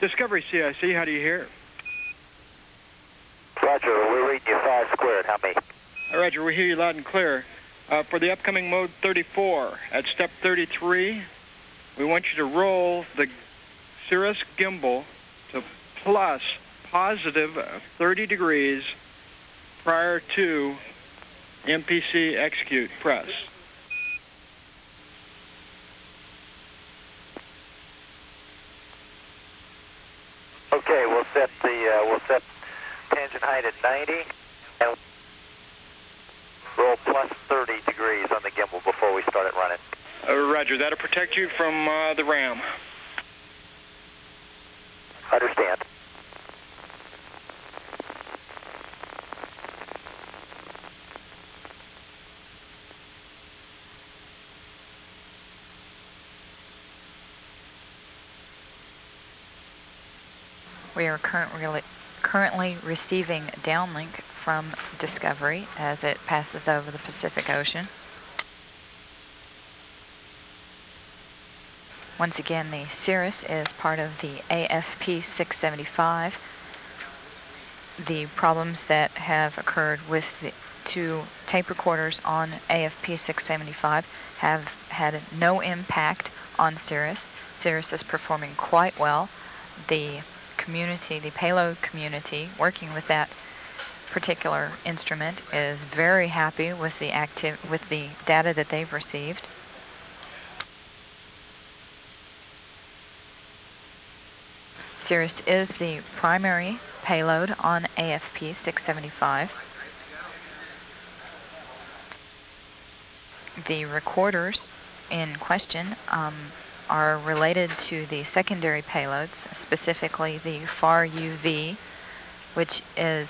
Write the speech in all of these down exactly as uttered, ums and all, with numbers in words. Discovery C I C, how do you hear? Roger, we're reading you five squared. How many? Roger, we hear you loud and clear. Uh, for the upcoming mode thirty-four, at step thirty-three, we want you to roll the Cirrus gimbal to plus positive thirty degrees prior to M P C execute press. Okay, we'll set the uh, we'll set tangent height at ninety and roll plus thirty degrees on the gimbal before we start it running. Uh, roger, that'll protect you from uh, the ram. Understand. We are currently currently receiving downlink from Discovery as it passes over the Pacific Ocean. Once again, the Cirrus is part of the A F P six seventy-five. The problems that have occurred with the two tape recorders on A F P six seventy-five have had no impact on Cirrus. Cirrus is performing quite well. The community, the payload community, working with that particular instrument is very happy with the active with the data that they've received. Cirrus is the primary payload on A F P six seventy-five. The recorders in question um, are related to the secondary payloads, specifically the FAR U V, which is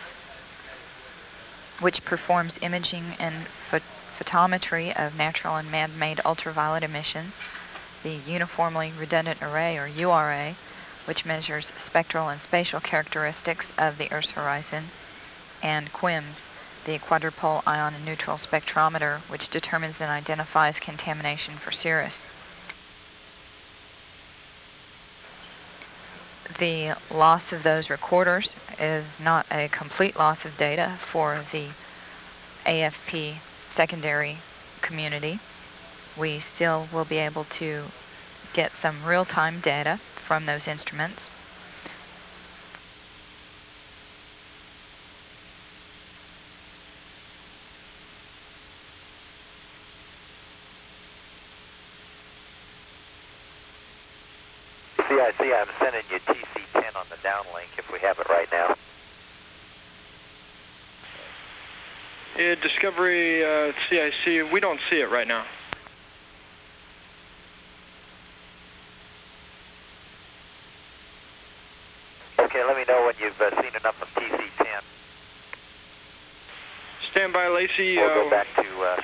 which performs imaging and phot photometry of natural and man-made ultraviolet emissions, the Uniformly Redundant Array, or U R A, which measures spectral and spatial characteristics of the Earth's horizon, and Q I M S, the quadrupole ion and neutral spectrometer, which determines and identifies contamination for Cirrus. The loss of those recorders is not a complete loss of data for the A F P secondary community. We still will be able to get some real-time data from those instruments. C I C, I'm sending you T C ten on the downlink if we have it right now. Yeah, Discovery uh, C I C, we don't see it right now. Okay, let me know when you've uh, seen enough of T C ten. Stand by, Lacey. We'll uh, go back to... Uh,